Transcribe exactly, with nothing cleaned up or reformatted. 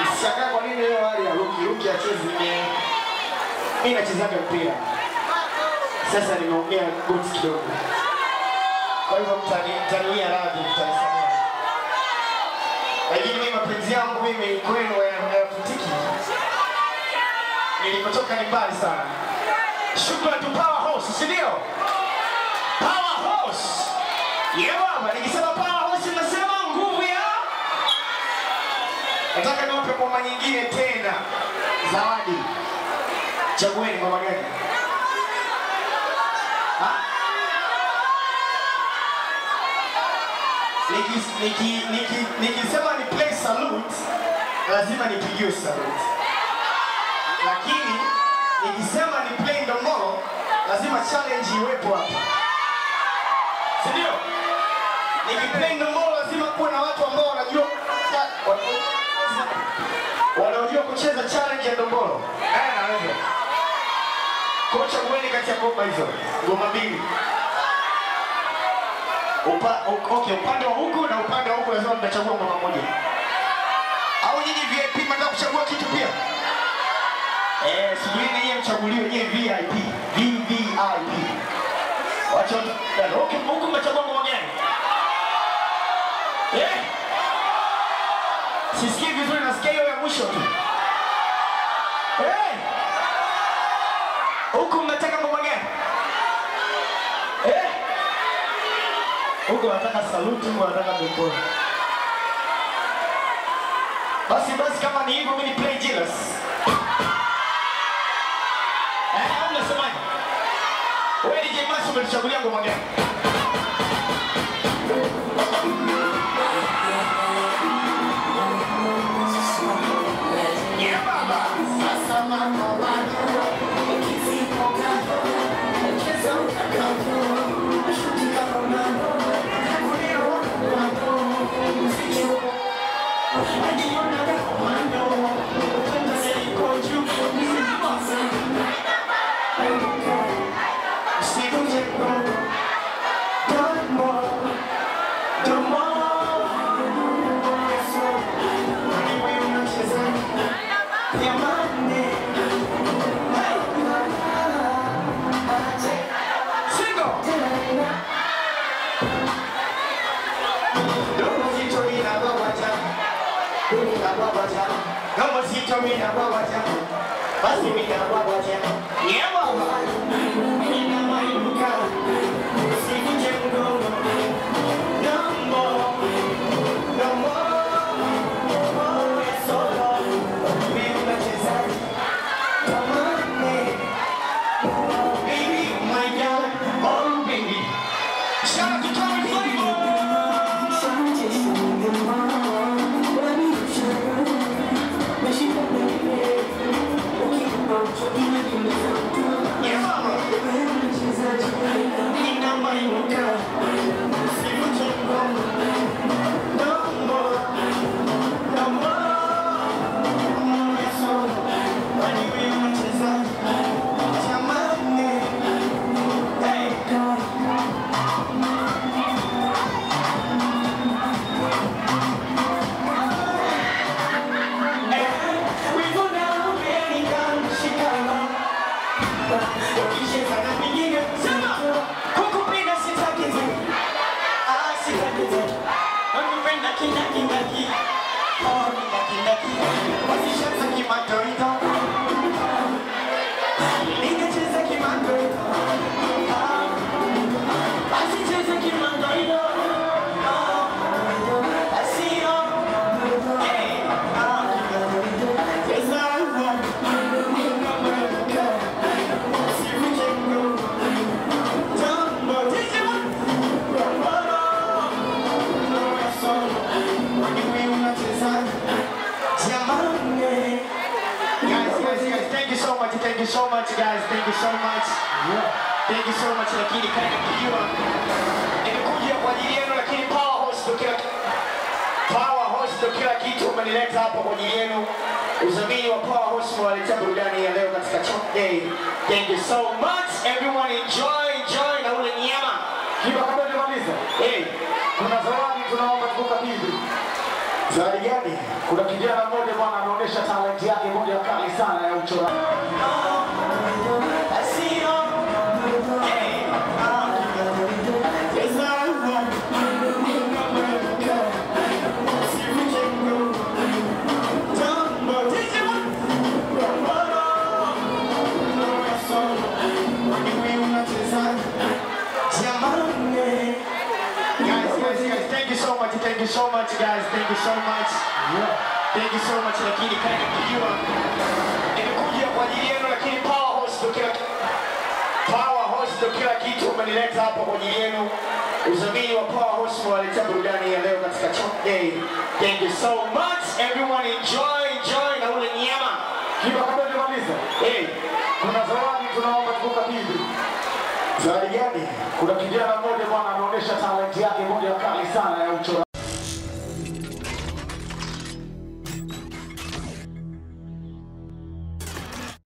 Nishakaa kwa nini leo hali ya ruki ruki ya chezi nye mimi nachezaga mpira. Sasa nimeongea goti kidogo. Kwa hivyo mtaniwia radhi, mtanisamehe. Lakini mimi mapenzi yangu mimi kwenu hayafutiki. Nilipotoka ni mbali sana. Shukrani tu Power Horse, si ndio? Power Horse. Yeye baba nikisema Power Horse nasema nguvu ya. Nataka niwape mama nyingine tena zawadi. Chagueni mama gani? Niki niki niki nikisema ni play salute lazima nipigiwe salute. Lakini nikisema ni play ndomoro lazima challenge iwepo hapa. Si ndio? Niki play ndomoro lazima kuwe na watu ambao wanajua wanaojua kucheza challenge ya ndombolo. Eh, naweza. Kocha wewe kati ya bomba hizo. Goma mbili. Upa, okay, upande wa huku na upande wa huku lazima mtachagua mama moja. Au nyinyi V I P mnataka kuchagua kitu pia? Eh, subiri yeye mchaguliwe yeye V I P. V V I P. Wacha okay, huku mtachagua mama gani? Eh? Sisikii vizuri nasikia hiyo ya mwisho tu. Eh! Huko mnataka mama gani? Eh! Huko nataka saluti, huko nataka mkono. Basi basi kama ni hivyo mimi ni play jealous. Eh, hapo nasemaje? Wewe D J Max umenichagulia ngoma gani? Naki naki naki, oh naki naki Thank you so much, guys. Thank you so much. Yeah. Thank you so much, lakini kaka kiwa. Nimekuja kwa ajili yenu lakini power host ndio kila kitu. Power host ndio kila kitu umenileta hapa kwa ajili yenu. Uzamini wa power host umewaletea burudani ya leo katika Chop Day. Thank you so much. Everyone enjoy, enjoy na ule nyama. Kiwa kabla tumaliza. Eh, kuna zawadi tunaomba tukabidhi. Zawadi gani? Kuna kijana mmoja bwana anaonesha talent yake moja kali sana ya uchoraji. Thank you so much, guys. Thank you so much. Yeah. Thank you so much, lakini kaka kiwa. Nimekuja kwa ajili yenu lakini power host ndio kila kitu. Power host ndio kila kitu umenileta hapa kwa ajili yenu. Uzamini wa power host umewaletea burudani ya leo katika Chop Day. Thank you so much. Everyone enjoy, enjoy na ule nyama. Kiwa kabla tumaliza. Eh, kuna zawadi tunaomba tukabidhi. Zawadi gani? Kuna kijana mmoja bwana anaonesha talent yake moja kali sana ya uchoraji.